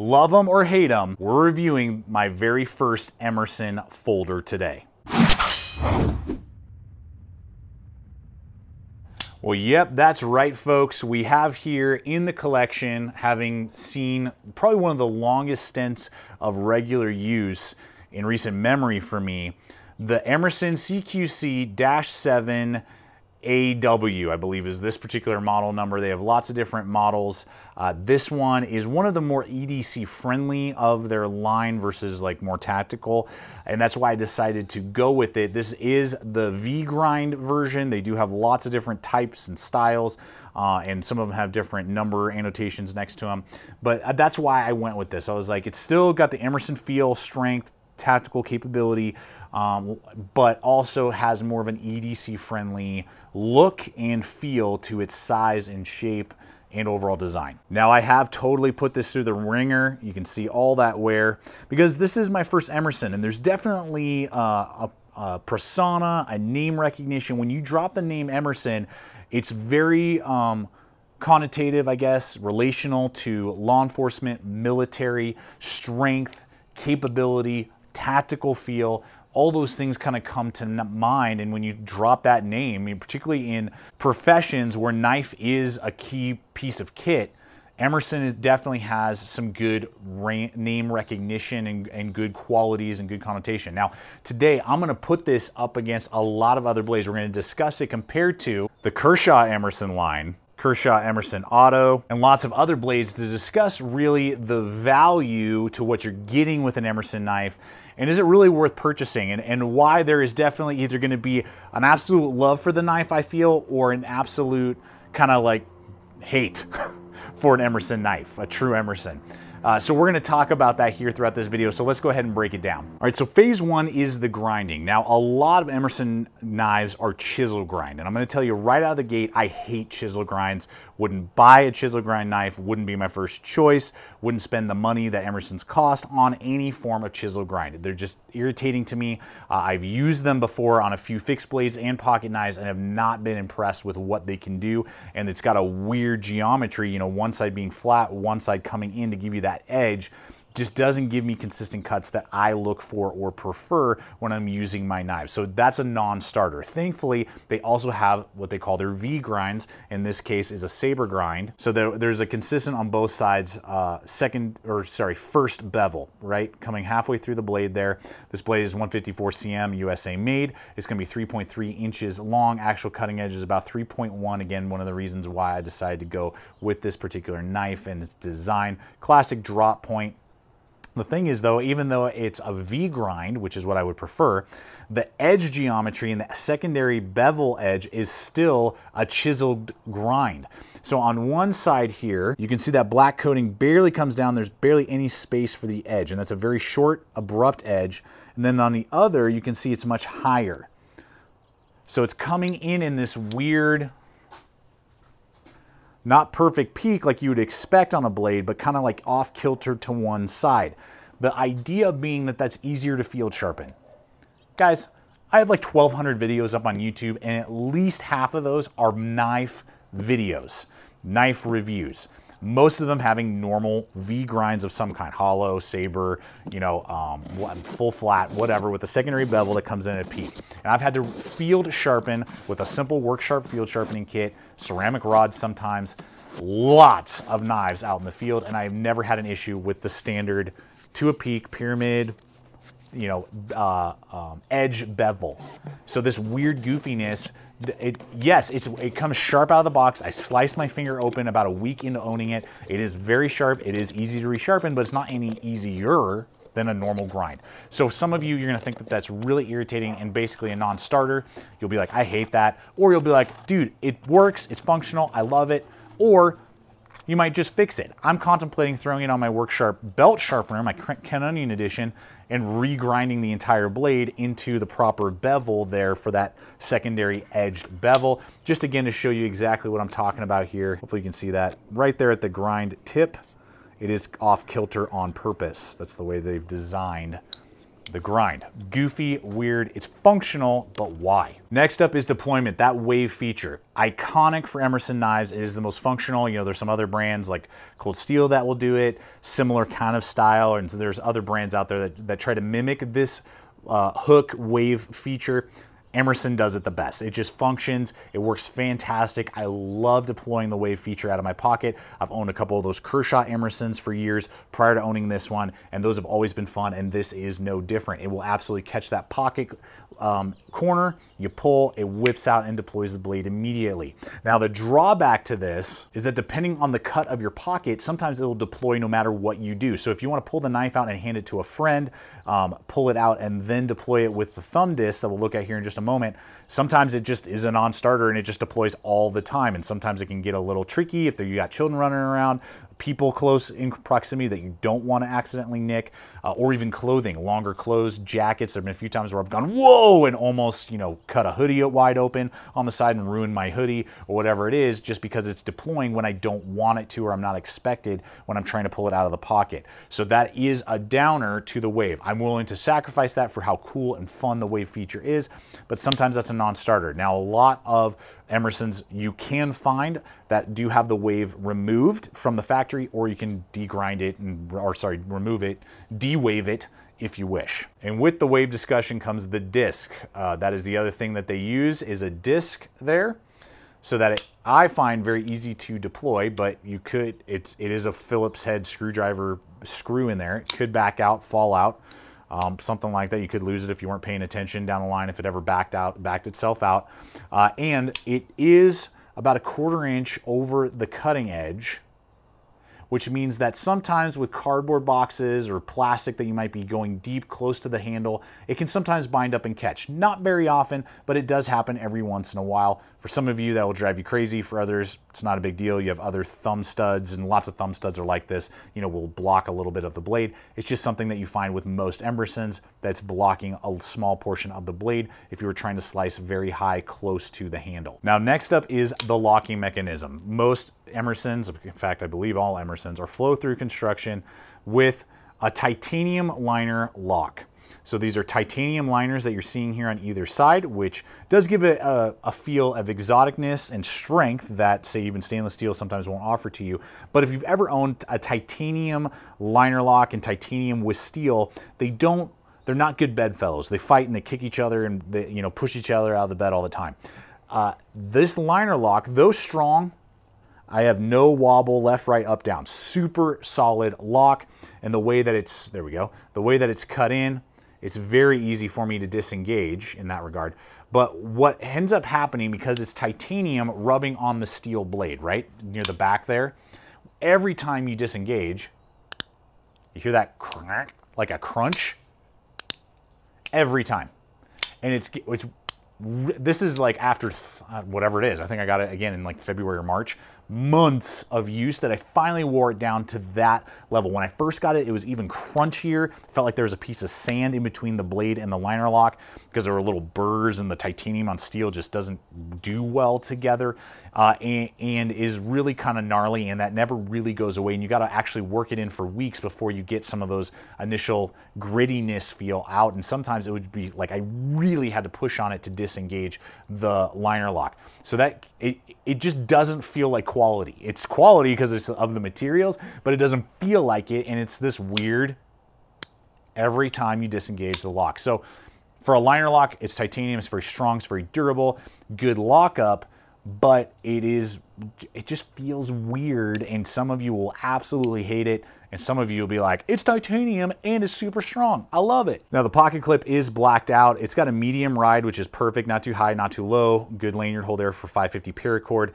Love them or hate them, we're reviewing my very first Emerson folder today. Well, yep, that's right, folks. We have here in the collection, having seen probably one of the longest stints of regular use in recent memory for me, the Emerson CQC-7 AW, I believe, is this particular model number. They have lots of different models. This one is one of the more EDC friendly of their line versus like more tactical, and that's why I decided to go with it. This is the V-grind version. They do have lots of different types and styles, and some of them have different number annotations next to them, but that's why I went with this. I was like, it's still got the Emerson feel, strength, tactical capability, but also has more of an EDC friendly look and feel to its size and shape and overall design. Now, I have totally put this through the ringer. You can see all that wear, because this is my first Emerson, and there's definitely a persona, a name recognition. When you drop the name Emerson, it's very connotative, I guess, relational to law enforcement, military, strength, capability, tactical feel. All those things kind of come to mind, and when you drop that name, I mean, particularly in professions where knife is a key piece of kit, Emerson definitely has some good name recognition and good qualities and good connotation. Now, today I'm gonna put this up against a lot of other blades. We're gonna discuss it compared to the Kershaw Emerson line, Kershaw Emerson Auto, and lots of other blades to discuss really the value to what you're getting with an Emerson knife, and is it really worth purchasing, and why there is definitely either gonna be an absolute love for the knife, I feel, or an absolute kind of like hate for an Emerson knife, a true Emerson. So we're gonna talk about that here throughout this video, so let's go ahead and break it down. All right, so phase one is the grinding. Now, a lot of Emerson knives are chisel grind, and I'm gonna tell you right out of the gate, I hate chisel grinds. Wouldn't buy a chisel grind knife, wouldn't be my first choice, wouldn't spend the money that Emerson's cost on any form of chisel grind. They're just irritating to me. I've used them before on a few fixed blades and pocket knives and have not been impressed with what they can do, and it's got a weird geometry, you know, one side being flat, one side coming in to give you that edge. Just doesn't give me consistent cuts that I look for or prefer when I'm using my knives. So that's a non-starter. Thankfully, they also have what they call their V grinds. In this case is a saber grind. So there's a consistent on both sides, first bevel, right? Coming halfway through the blade there. This blade is 154 cm USA made. It's gonna be 3.3 inches long. Actual cutting edge is about 3.1. Again, one of the reasons why I decided to go with this particular knife and its design. Classic drop point. The thing is though, even though it's a V grind, which is what I would prefer, the edge geometry and the secondary bevel edge is still a chiseled grind. So on one side here, you can see that black coating barely comes down. There's barely any space for the edge, and that's a very short, abrupt edge. And then on the other, you can see it's much higher. So it's coming in this weird, not perfect peak like you would expect on a blade, but kind of like off kilter to one side. The idea being that that's easier to field sharpen. Guys, I have like 1,200 videos up on YouTube, and at least half of those are knife videos, knife reviews. Most of them having normal V grinds of some kind, hollow, saber, you know, full flat, whatever, with a secondary bevel that comes in at a peak. And I've had to field sharpen with a simple WorkSharp field sharpening kit, ceramic rods sometimes, lots of knives out in the field, and I've never had an issue with the standard to a peak pyramid, you know, edge bevel. So this weird goofiness, it comes sharp out of the box. I sliced my finger open about a week into owning it. It is very sharp. It is easy to resharpen, but it's not any easier than a normal grind. So some of you, you're gonna think that that's really irritating and basically a non-starter. You'll be like, I hate that. Or you'll be like, dude, it works. It's functional. I love it. Or you might just fix it. I'm contemplating throwing it on my WorkSharp belt sharpener, my Ken Onion edition, and re-grinding the entire blade into the proper bevel there for that secondary edged bevel. Just again to show you exactly what I'm talking about here. Hopefully you can see that right there at the grind tip. It is off kilter on purpose. That's the way they've designed the grind. Goofy, weird, it's functional, but why? Next up is deployment, that wave feature. Iconic for Emerson knives, it is the most functional. You know, there's some other brands like Cold Steel that will do it, similar kind of style, and so there's other brands out there that try to mimic this hook wave feature. Emerson does it the best. It just functions, it works fantastic. I love deploying the wave feature out of my pocket. I've owned a couple of those Kershaw Emersons for years prior to owning this one, and those have always been fun, and this is no different. It will absolutely catch that pocket corner, you pull, it whips out and deploys the blade immediately. Now the drawback to this is that depending on the cut of your pocket, sometimes it will deploy no matter what you do. So if you want to pull the knife out and hand it to a friend, pull it out and then deploy it with the thumb disc that we'll look at here in just a moment, sometimes it just is a non-starter and it just deploys all the time, and sometimes it can get a little tricky if you got children running around, people close in proximity that you don't want to accidentally nick, or even clothing, longer clothes, jackets. There have been a few times where I've gone, whoa, and almost, you know, cut a hoodie wide open on the side and ruined my hoodie or whatever it is, just because it's deploying when I don't want it to, or I'm not expected when I'm trying to pull it out of the pocket. So that is a downer to the wave. I'm willing to sacrifice that for how cool and fun the wave feature is, but sometimes that's a non-starter. Now, a lot of Emersons you can find that do have the wave removed from the factory, or you can degrind it, remove it, de-wave it if you wish. And with the wave discussion comes the disc. That is the other thing that they use, is a disc there, so that I find very easy to deploy, but you could, it is a Phillips head screwdriver screw in there. It could back out, fall out. Something like that. You could lose it if you weren't paying attention down the line, if it ever backed itself out. And it is about a 1/4 inch over the cutting edge, which means that sometimes with cardboard boxes or plastic that you might be going deep close to the handle, it can sometimes bind up and catch. Not very often, but it does happen every once in a while. For some of you, that will drive you crazy. For others, it's not a big deal. You have other thumb studs, and lots of thumb studs are like this, you know, will block a little bit of the blade. It's just something that you find with most Emersons that's blocking a small portion of the blade if you were trying to slice very high close to the handle. Now, next up is the locking mechanism. Most Emersons, in fact, I believe all Emersons, are flow-through construction with a titanium liner lock. So these are titanium liners that you're seeing here on either side, which does give it a feel of exoticness and strength that, say, even stainless steel sometimes won't offer to you. But if you've ever owned a titanium liner lock and titanium with steel, they're not good bedfellows. They fight and they kick each other and they, you know, push each other out of the bed all the time. This liner lock, though strong, I have no wobble left, right, up, down. Super solid lock, and the way that it's, there we go, the way that it's cut in, it's very easy for me to disengage in that regard. But what ends up happening, because it's titanium rubbing on the steel blade, right, near the back there, every time you disengage, you hear that crack, like a crunch, every time. And it's this is like after whatever it is. I think I got it again in like February or March. Months of use that I finally wore it down to that level. When I first got it, it was even crunchier. It felt like there was a piece of sand in between the blade and the liner lock because there were little burrs, and the titanium on steel just doesn't do well together, and is really kind of gnarly, and that never really goes away. And you got to actually work it in for weeks before you get some of those initial grittiness feel out. And sometimes it would be like I really had to push on it to disengage the liner lock. So that it just doesn't feel like quality. It's quality because it's of the materials, but it doesn't feel like it, and it's this weird every time you disengage the lock. So for a liner lock, it's titanium, it's very strong, it's very durable, good lockup, but it just feels weird, and some of you will absolutely hate it, and some of you will be like, it's titanium and it's super strong, I love it. Now the pocket clip is blacked out. It's got a medium ride, which is perfect, not too high, not too low, good lanyard hole there for 550 paracord.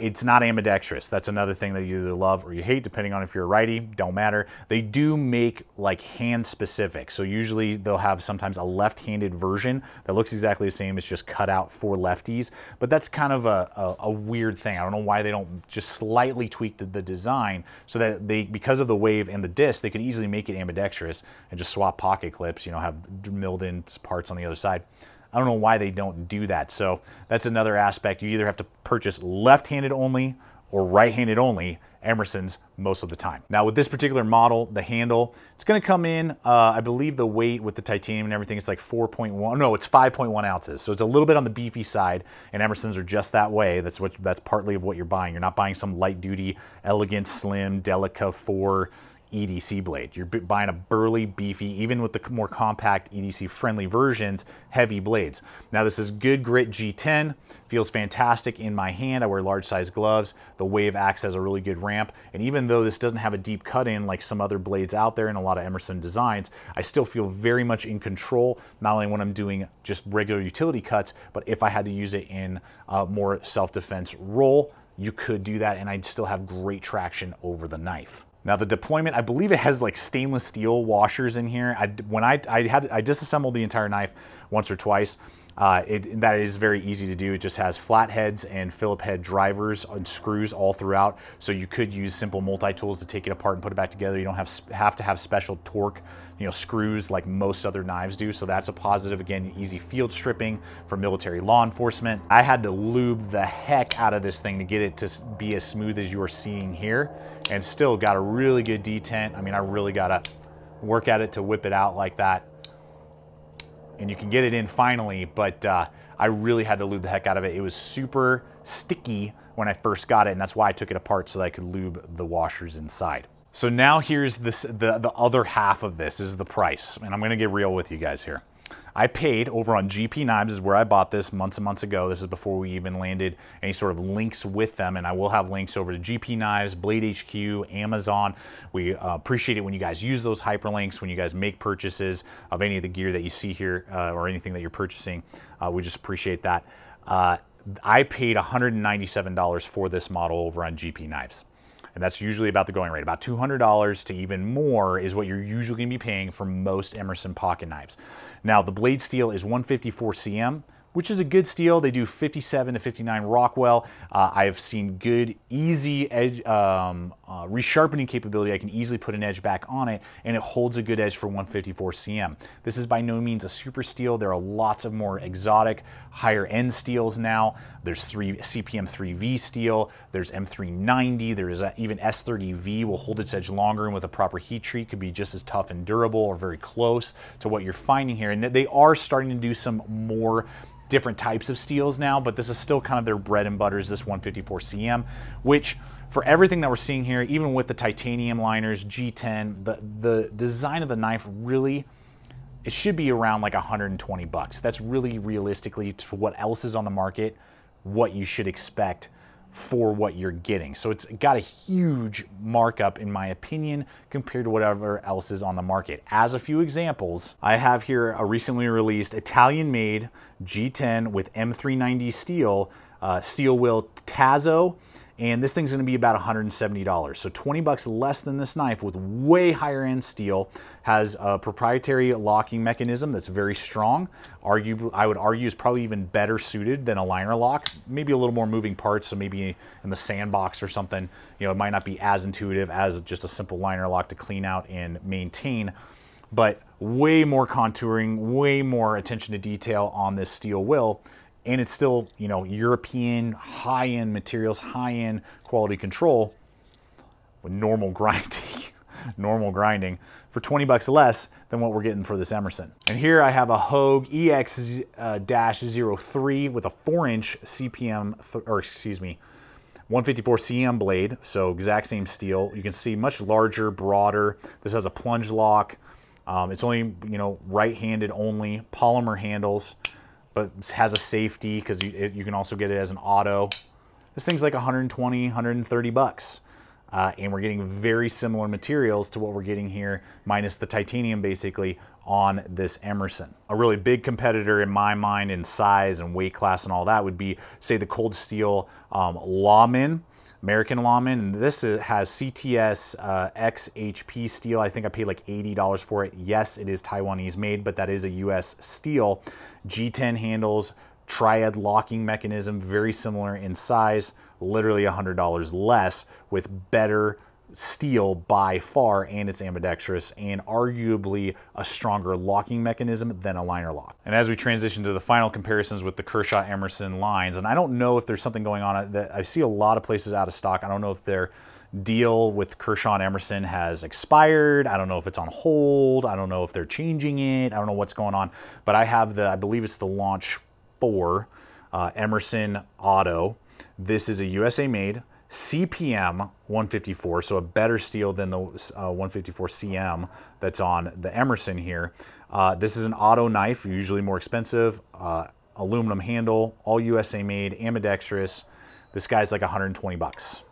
It's not ambidextrous. That's another thing that you either love or you hate, depending on if you're a righty, don't matter. They do make like hand specific. So usually they'll have sometimes a left-handed version that looks exactly the same, it's just cut out for lefties, but that's kind of a weird thing. I don't know why they don't just slightly tweak the design so that they, because of the wave and the disc, they could easily make it ambidextrous and just swap pocket clips, you know, have milled in parts on the other side. I don't know why they don't do that. So that's another aspect. You either have to purchase left-handed only or right-handed only Emersons most of the time. Now with this particular model, the handle, it's gonna come in, I believe the weight with the titanium and everything, it's like 4.1, no, it's 5.1 ounces. So it's a little bit on the beefy side, and Emersons are just that way. That's partly of what you're buying. You're not buying some light duty, elegant, slim, Delica 4 EDC blade. You're buying a burly, beefy, even with the more compact EDC friendly versions, heavy blades. Now this is good grit G10, feels fantastic in my hand. I wear large size gloves. The wave acts as a really good ramp. And even though this doesn't have a deep cut in like some other blades out there and a lot of Emerson designs, I still feel very much in control, not only when I'm doing just regular utility cuts, but if I had to use it in a more self-defense role, you could do that and I'd still have great traction over the knife. Now the deployment, I believe it has like stainless steel washers in here. I disassembled the entire knife once or twice. That is very easy to do. It just has flat heads and Phillip head drivers and screws all throughout. So you could use simple multi-tools to take it apart and put it back together. You don't have to have special torque, you know, screws like most other knives do. So that's a positive. Again, easy field stripping for military law enforcement. I had to lube the heck out of this thing to get it to be as smooth as you are seeing here, and still got a really good detent. I mean, I really gotta work at it to whip it out like that. And you can get it in finally, but I really had to lube the heck out of it. It was super sticky when I first got it, and that's why I took it apart so that I could lube the washers inside. So now here's this, the other half of this is the price, and I'm gonna get real with you guys here. I paid over on GP Knives, is where I bought this months and months ago. This is before we even landed any sort of links with them, and I will have links over to GP Knives, Blade HQ, Amazon. We appreciate it when you guys use those hyperlinks, when you guys make purchases of any of the gear that you see here or anything that you're purchasing. We just appreciate that. I paid $197 for this model over on GP Knives. And that's usually about the going rate. About $200 to even more is what you're usually gonna be paying for most Emerson pocket knives. Now the blade steel is 154 cm, which is a good steel. They do 57 to 59 Rockwell. I've seen good, easy edge resharpening capability. I can easily put an edge back on it, and it holds a good edge for 154 cm. This is by no means a super steel. There are lots of more exotic, higher end steels now. There's CPM3V steel, there's M390, there's even S30V will hold its edge longer, and with a proper heat treat could be just as tough and durable or very close to what you're finding here. And they are starting to do some more different types of steels now, but this is still kind of their bread and butter is this 154 cm, which for everything that we're seeing here, even with the titanium liners, G10, the design of the knife really, it should be around like 120 bucks. That's really realistically to what else is on the market, what you should expect for what you're getting. So it's got a huge markup in my opinion compared to whatever else is on the market. As a few examples, I have here a recently released Italian made G10 with M390 steel, Steelwill Tazo, and this thing's gonna be about $170. So 20 bucks less than this knife with way higher end steel, has a proprietary locking mechanism that's very strong. I would argue is probably even better suited than a liner lock, maybe a little more moving parts. So maybe in the sandbox or something, you know, it might not be as intuitive as just a simple liner lock to clean out and maintain, but way more contouring, way more attention to detail on this Steelwill. And it's still, you know, European high-end materials, high-end quality control with normal grinding, for 20 bucks less than what we're getting for this Emerson. And here I have a Hogue EX-03 with a 4-inch CPM, or excuse me, 154 cm blade, so exact same steel. You can see much larger, broader. This has a plunge lock. It's only, you know, right-handed only, polymer handles, but it has a safety because you can also get it as an auto. This thing's like 120, 130 bucks. And we're getting very similar materials to what we're getting here, minus the titanium basically on this Emerson. A really big competitor in my mind in size and weight class and all that would be, say, the Cold Steel Lawman, American Lawman, and this has CTS XHP steel. I think I paid like $80 for it. Yes, it is Taiwanese made, but that is a US steel. G10 handles, triad locking mechanism, very similar in size, literally $100 less with better steel by far, and it's ambidextrous and arguably a stronger locking mechanism than a liner lock. And as we transition to the final comparisons with the Kershaw Emerson lines, and I don't know if there's something going on that I see a lot of places out of stock. I don't know if their deal with Kershaw and Emerson has expired. I don't know if it's on hold. I don't know if they're changing it. I don't know what's going on, but I have the, I believe it's the Launch 4 Emerson Auto. This is a USA made CPM 154, so a better steel than the 154 CM that's on the Emerson here. This is an auto knife, usually more expensive, aluminum handle, all USA made, ambidextrous. This guy's like 120 bucks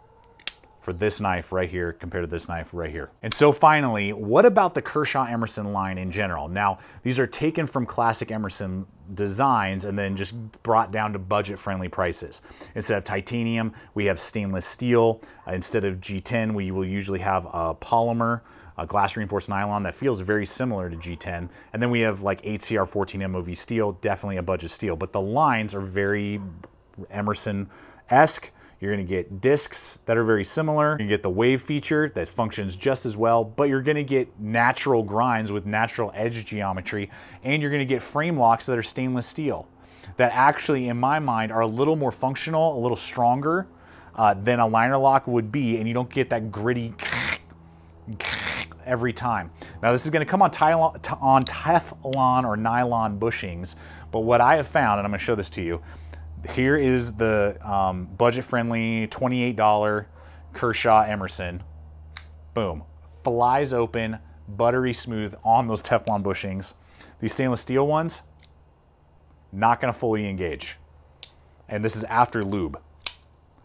for this knife right here compared to this knife right here. And so finally, what about the Kershaw Emerson line in general? Now, these are taken from classic Emerson designs and then just brought down to budget-friendly prices. Instead of titanium, we have stainless steel. Instead of G10, we will usually have a polymer, a glass reinforced nylon that feels very similar to G10. And then we have like HCR 14 MOV steel, definitely a budget steel. But the lines are very Emerson-esque. You're gonna get discs that are very similar. You get the wave feature that functions just as well, but you're gonna get natural grinds with natural edge geometry, and you're gonna get frame locks that are stainless steel that actually, in my mind, are a little more functional, a little stronger than a liner lock would be, and you don't get that gritty every time. Now, this is gonna come on Teflon or nylon bushings, but what I have found, and I'm gonna show this to you, here is the budget-friendly $28 Kershaw Emerson. Boom. Flies open, buttery smooth on those Teflon bushings. These stainless steel ones, not going to fully engage. And this is after lube.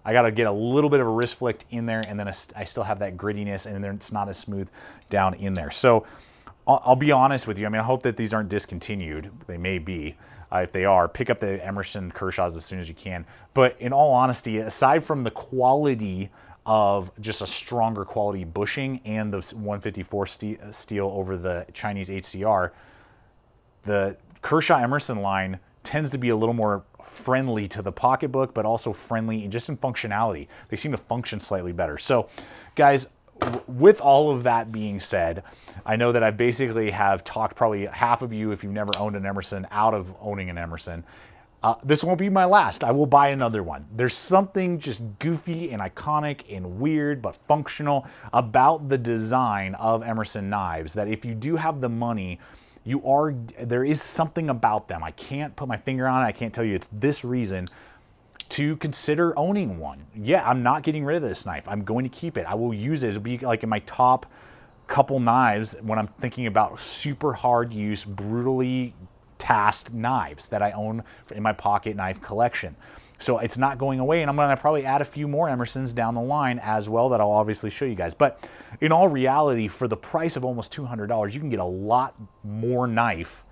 I got to get a little bit of a wrist flick in there, and then I still have that grittiness, and then it's not as smooth down in there. So I'll be honest with you. I mean, I hope that these aren't discontinued. They may be. If they are, pick up the Emerson Kershaws as soon as you can. But in all honesty, aside from the quality of just a stronger quality bushing and the 154 steel over the Chinese HCR, the Kershaw Emerson line tends to be a little more friendly to the pocketbook, but also friendly just in functionality. They seem to function slightly better. So, guys, with all of that being said, I know that I basically have talked probably half of you, if you've never owned an Emerson, out of owning an Emerson. This won't be my last. I will buy another one. There's something just goofy and iconic and weird but functional about the design of Emerson knives that if you do have the money, there is something about them. I can't put my finger on it. I can't tell you it's this reason to consider owning one. Yeah, I'm not getting rid of this knife. I'm going to keep it. I will use it. It'll be like in my top couple knives when I'm thinking about super hard use, brutally tasked knives that I own in my pocket knife collection. So it's not going away, and I'm gonna probably add a few more Emersons down the line as well that I'll obviously show you guys. But in all reality, for the price of almost $200, you can get a lot more knife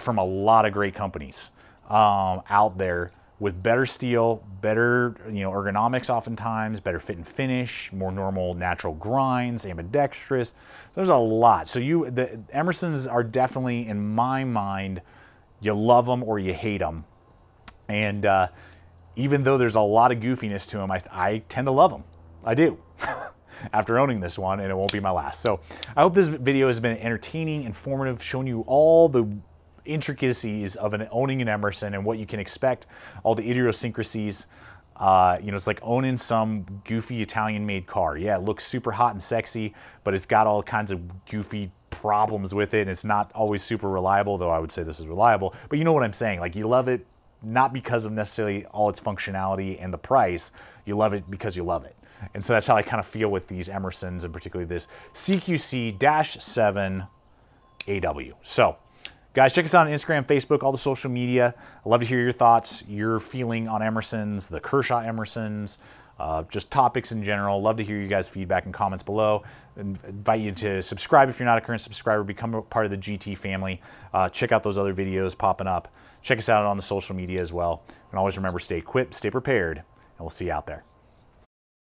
from a lot of great companies out there, with better steel, better ergonomics oftentimes, better fit and finish, more normal natural grinds, ambidextrous. There's a lot. So the Emersons are definitely, in my mind, you love them or you hate them. And even though there's a lot of goofiness to them, I tend to love them. I do. After owning this one, and it won't be my last. So I hope this video has been entertaining, informative, showing you all the intricacies of owning an Emerson and what you can expect, all the idiosyncrasies. It's like owning some goofy Italian-made car. Yeah, it looks super hot and sexy, but it's got all kinds of goofy problems with it, and it's not always super reliable, though I would say this is reliable. But you know what I'm saying. Like, you love it not because of necessarily all its functionality and the price. You love it because you love it. And so that's how I kind of feel with these Emersons, and particularly this CQC-7 AW. So, guys, check us out on Instagram, Facebook, all the social media. I'd love to hear your thoughts, your feeling on Emersons, the Kershaw Emersons, just topics in general. Love to hear you guys' feedback and comments below. Invite you to subscribe if you're not a current subscriber. Become a part of the GT family. Check out those other videos popping up. Check us out on the social media as well. And always remember, stay equipped, stay prepared, and we'll see you out there.